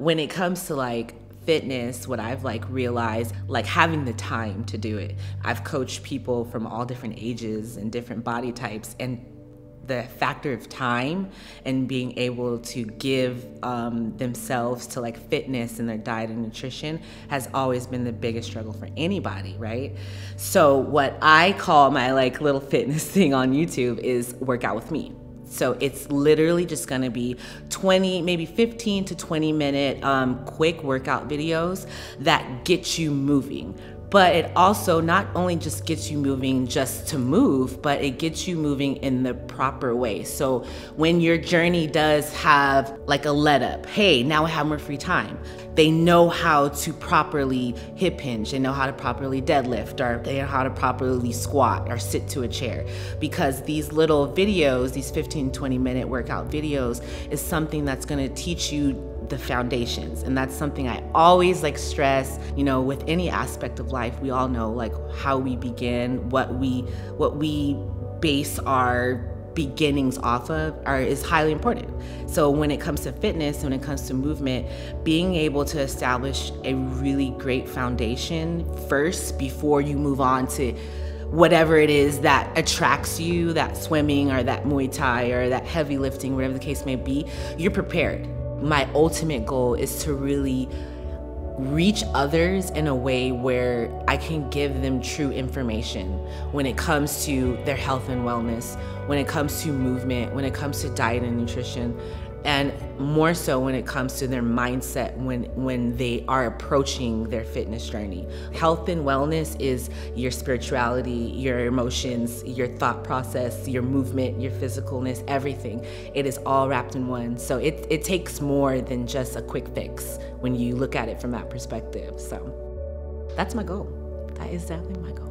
When it comes to like fitness, what I've like realized, like having the time to do it. I've coached people from all different ages and different body types, and the factor of time and being able to give themselves to like fitness and their diet and nutrition has always been the biggest struggle for anybody, right? So what I call my like little fitness thing on YouTube is Workout With Me. So it's literally just gonna be 20, maybe 15 to 20 minute quick workout videos that get you moving. But it also not only just gets you moving just to move, but it gets you moving in the proper way. So when your journey does have like a let up, hey, now I have more free time. They know how to properly hip hinge, they know how to properly deadlift, or they know how to properly squat or sit to a chair. Because these little videos, these 15, 20 minute workout videos is something that's gonna teach you the foundations. And that's something I always like stress, you know, with any aspect of life. We all know like how we begin, what we base our beginnings off of is highly important. So when it comes to fitness, when it comes to movement, being able to establish a really great foundation first before you move on to whatever it is that attracts you, that swimming or that Muay Thai or that heavy lifting, whatever the case may be, you're prepared. My ultimate goal is to really reach others in a way where I can give them true information when it comes to their health and wellness, when it comes to movement, when it comes to diet and nutrition, and more so when it comes to their mindset when they are approaching their fitness journey. Health and wellness is your spirituality, your emotions, your thought process, your movement, your physicalness, everything. It is all wrapped in one. So it takes more than just a quick fix when you look at it from that perspective. So that's my goal. That is definitely my goal.